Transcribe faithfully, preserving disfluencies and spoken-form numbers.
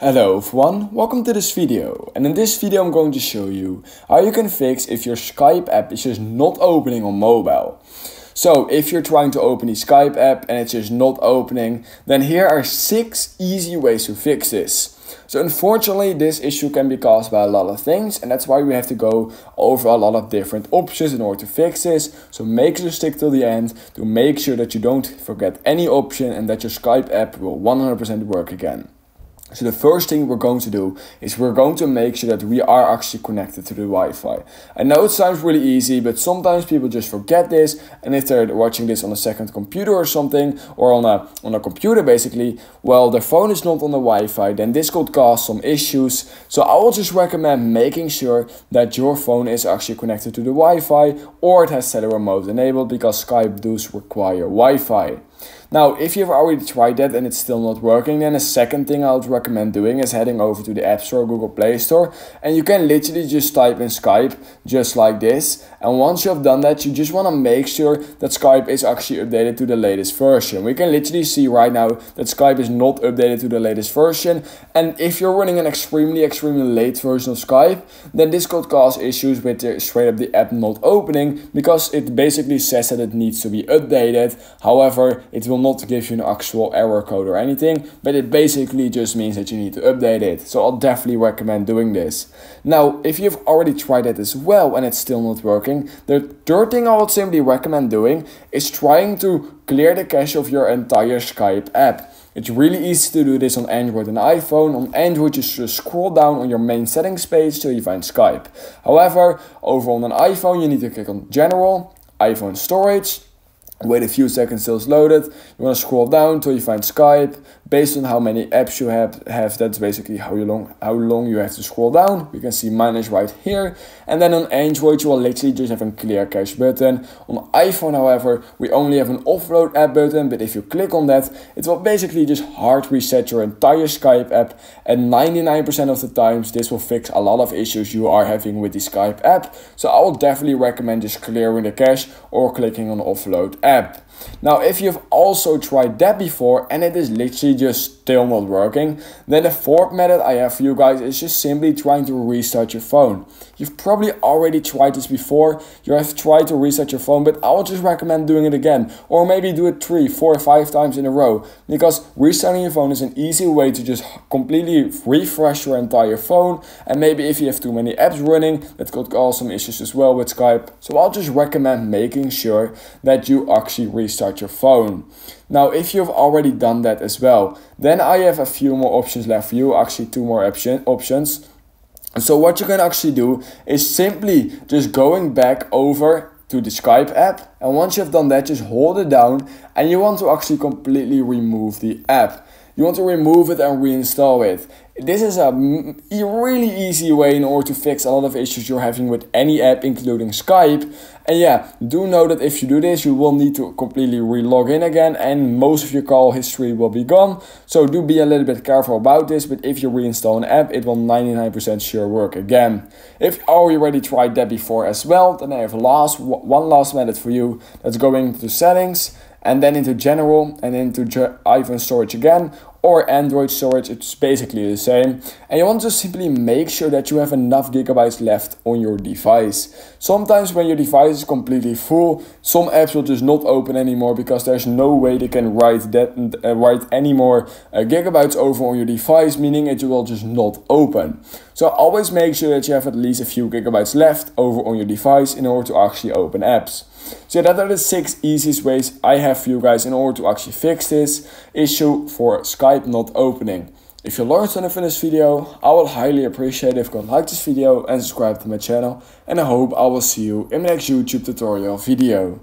Hello everyone, welcome to this video, and in this video I'm going to show you how you can fix if your Skype app is just not opening on mobile. So if you're trying to open the Skype app and it's just not opening, then here are six easy ways to fix this. So unfortunately this issue can be caused by a lot of things, and that's why we have to go over a lot of different options in order to fix this. So make sure to stick till the end to make sure that you don't forget any option and that your Skype app will one hundred percent work again. So the first thing we're going to do is we're going to make sure that we are actually connected to the Wi-Fi. I know it sounds really easy, but sometimes people just forget this, and if they're watching this on a second computer or something, or on a on a computer basically, well, their phone is not on the Wi-Fi, then this could cause some issues. So I will just recommend making sure that your phone is actually connected to the Wi-Fi, or it has cellular mode enabled, because Skype does require Wi-Fi. Now, if you've already tried that and it's still not working, then a second thing I would recommend doing is heading over to the App Store, Google Play Store, and you can literally just type in Skype, just like this. And once you have done that, you just want to make sure that Skype is actually updated to the latest version. We can literally see right now that Skype is not updated to the latest version. And if you're running an extremely, extremely late version of Skype, then this could cause issues with the, straight up the app not opening, because it basically says that it needs to be updated. However, it will not give you an actual error code or anything, but it basically just means that you need to update it. So I'll definitely recommend doing this. Now, if you've already tried that as well and it's still not working, the third thing I would simply recommend doing is trying to clear the cache of your entire Skype app. It's really easy to do this on Android and iPhone. On Android, you just scroll down on your main settings page till you find Skype. However, over on an iPhone, you need to click on General, iPhone Storage, wait a few seconds till it's loaded. You want to scroll down till you find Skype. Based on how many apps you have, have that's basically how you long how long you have to scroll down. You can see mine is right here. And then on Android, you will literally just have a clear cache button. On iPhone, however, we only have an offload app button, but if you click on that, it will basically just hard reset your entire Skype app. And ninety-nine percent of the times, this will fix a lot of issues you are having with the Skype app. So I will definitely recommend just clearing the cache or clicking on offload app. Now, if you've also tried that before and it is literally just still not working, then the fourth method I have for you guys is just simply trying to restart your phone. You've probably already tried this before. You have tried to restart your phone, but I would just recommend doing it again, or maybe do it three, four, five times in a row, because restarting your phone is an easy way to just completely refresh your entire phone. And maybe if you have too many apps running, that could cause some issues as well with Skype. So I'll just recommend making sure that you actually restart your phone. Now, if you've already done that as well, then I have a few more options left for you, actually two more option, options. So what you can actually do is simply just going back over to the Skype app. And once you've done that, just hold it down, and you want to actually completely remove the app. You want to remove it and reinstall it. This is a really easy way in order to fix a lot of issues you're having with any app, including Skype. And yeah, do know that if you do this, you will need to completely re-log in again, and most of your call history will be gone. So do be a little bit careful about this, but if you reinstall an app, it will ninety-nine percent sure work again. If you already tried that before as well, then I have last, one last method for you. That's going to settings, and then into general, and into iPhone storage again, or Android storage, it's basically the same. And you want to simply make sure that you have enough gigabytes left on your device. Sometimes when your device is completely full, some apps will just not open anymore, because there's no way they can write that uh, write any more uh, gigabytes over on your device, meaning it will just not open. So always make sure that you have at least a few gigabytes left over on your device in order to actually open apps. So that are the six easiest ways I have for you guys in order to actually fix this issue for Skype not opening. If you learned something from this video, I will highly appreciate it if you can like this video and subscribe to my channel. And I hope I will see you in my next YouTube tutorial video.